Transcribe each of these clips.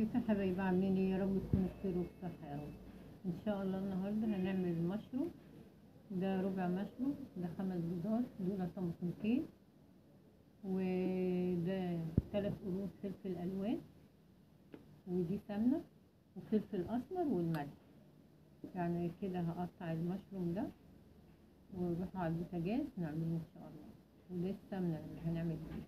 عليكم حبايب عاملين ايه؟ يا رب تكونوا بخير وبصحه يا رب. ان شاء الله النهارده هنعمل المشروم ده، ربع مشروم، ده 5 بيضات، دول طماطمتين، وده 3 قرون فلفل الوان، ودي سمنه وفلفل اسمر والملح. يعني كده هقطع المشروم ده ونروح على البوتاجاز نعمله ان شاء الله. وده السمنه اللي هنعمل بيها.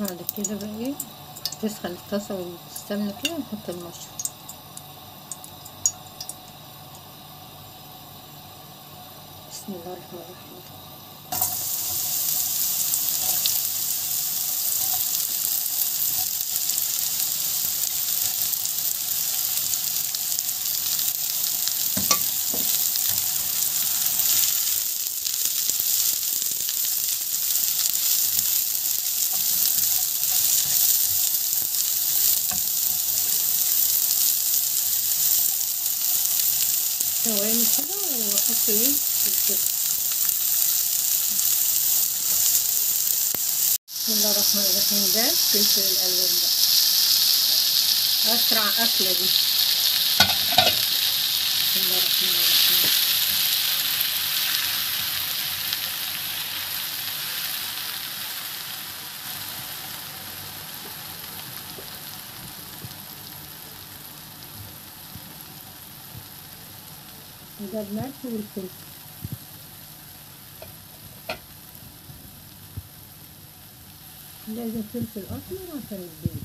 بعد كده بقى ايه، تسخن الطاسه والسمنه كده ونحط المشروم. بسم الله الرحمن الرحيم. توابل كده واحط ايه الفلفل. بسم الله الرحمن الرحيم. ده فلفل الالوان ده اسرع اكله دي. بسم الله الرحمن الرحيم. ده الملح والفلفل. لازم فلفل أسمر عشان البيض. كده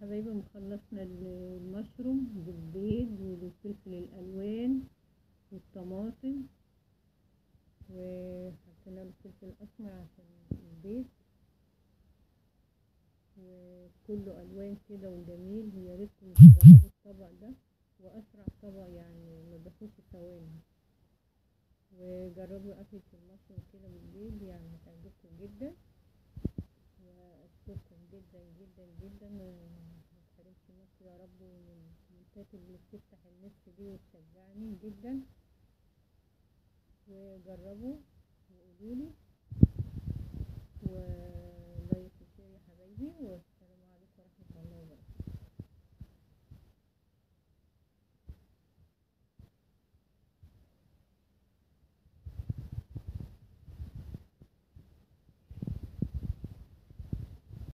حبايبي خلصنا المشروم بالبيض والفلفل الالوان والطماطم وحطينا له فلفل اسمر عشان البيت، وكله الوان كده وجميل. ويا ريتكم تجربوا الطبق ده، واسرع طبق يعني ما بياخدش ثواني، وجربوا اكلة المشروم كده بالليل يعني هتعجبكم جدا. واشكركم جدا جدا جدا، ومتحرمش مصر يا رب من المنتجات اللي بتفتح النفس دي وتشجعني جدا. وجربوا وقولولي